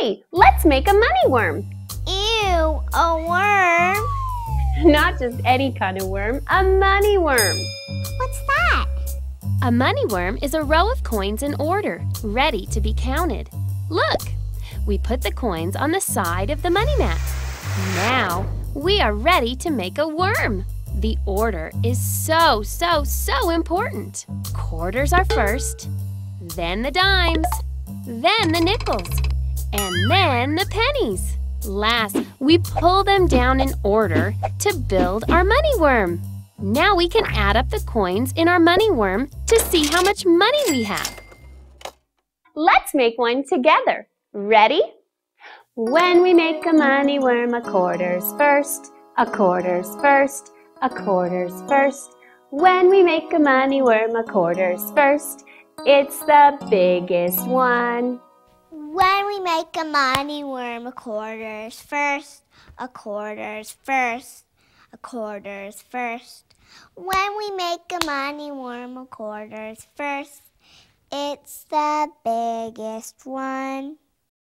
Hey, let's make a money worm. Ew, a worm? Not just any kind of worm, a money worm. What's that? A money worm is a row of coins in order, ready to be counted. Look, we put the coins on the side of the money mat. Now, we are ready to make a worm. The order is so important. Quarters are first, then the dimes, then the nickels, and then the pennies. Last, we pull them down in order to build our money worm. Now we can add up the coins in our money worm to see how much money we have. Let's make one together. Ready? When we make a money worm, a quarter's first, a quarter's first, a quarter's first. When we make a money worm, a quarter's first. It's the biggest one. When we make a money worm, a quarter's first, a quarter's first, a quarter's first. When we make a money worm, a quarter's first. It's the biggest one.